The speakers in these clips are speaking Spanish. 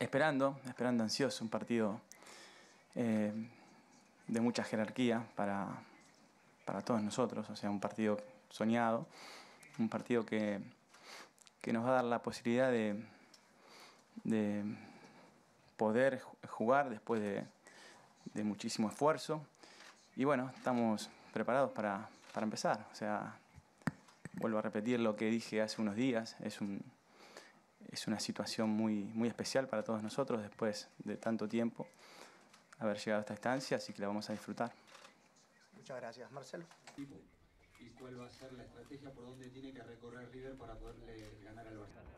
Esperando ansioso un partido de mucha jerarquía para todos nosotros, o sea, un partido soñado, un partido que nos va a dar la posibilidad de poder jugar después de muchísimo esfuerzo. Y bueno, estamos preparados para empezar. O sea, vuelvo a repetir lo que dije hace unos días, es una situación muy especial para todos nosotros después de tanto tiempo haber llegado a esta instancia, así que la vamos a disfrutar. Muchas gracias, Marcelo. ¿Y cuál va a ser la estrategia, por dónde tiene que recorrer River para poderle ganar al Barcelona?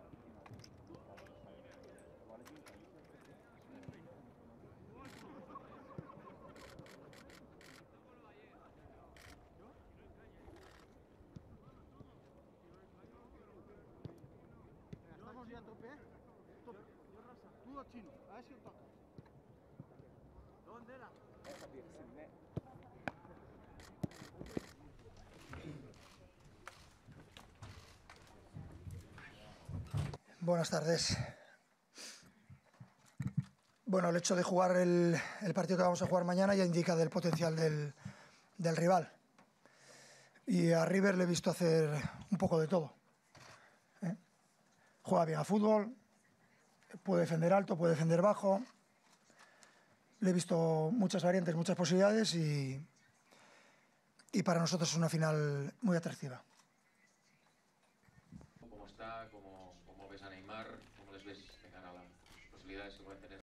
Buenas tardes. Bueno, el hecho de jugar el partido que vamos a jugar mañana ya indica del potencial del rival. Y a River le he visto hacer un poco de todo. Juega bien a fútbol, puede defender alto, puede defender bajo. Le he visto muchas variantes, muchas posibilidades y para nosotros es una final muy atractiva. ¿Cómo está? ¿Cómo ves a Neymar? ¿Cómo les ves de cara a las posibilidades que pueden tener?